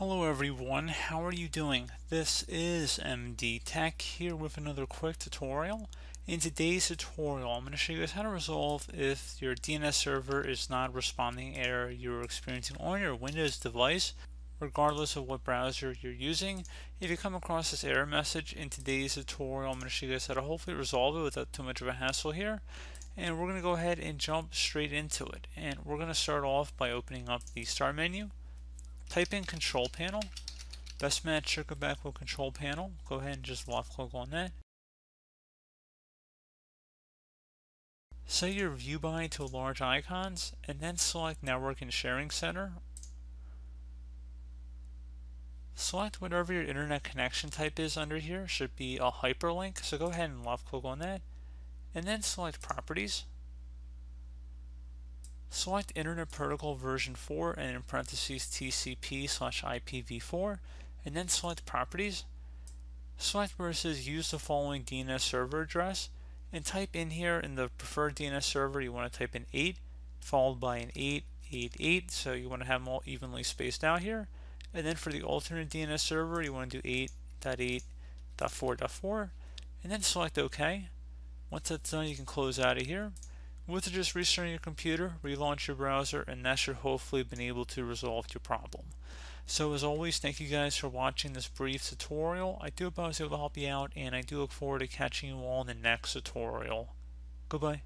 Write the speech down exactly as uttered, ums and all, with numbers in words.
Hello everyone, how are you doing? This is M D Tech here with another quick tutorial. In today's tutorial, I'm going to show you guys how to resolve if your D N S server is not responding error you're experiencing on your Windows device, regardless of what browser you're using. If you come across this error message in today's tutorial, I'm going to show you guys how to hopefully resolve it without too much of a hassle here. And we're going to go ahead and jump straight into it. And we're going to start off by opening up the Start menu. Type in Control Panel, best match circuit backhaul Control Panel. Go ahead and just left click on that. Set your view by to large icons and then select Network and Sharing Center. Select whatever your internet connection type is under here. Should be a hyperlink, so go ahead and left click on that. And then select Properties. Select Internet Protocol version four and in parentheses T C P slash I P v four, and then select Properties. Select where it says use the following D N S server address and type in here in the preferred D N S server you want to type in eight followed by an eight eight eight, so you want to have them all evenly spaced out here. And then for the alternate D N S server you want to do eight dot eight dot four dot four and then select OK. Once that's done you can close out of here. With just restarting your computer, relaunch your browser, and that should hopefully have been able to resolve your problem. So as always, thank you guys for watching this brief tutorial. I do hope I was able to help you out, and I do look forward to catching you all in the next tutorial. Goodbye.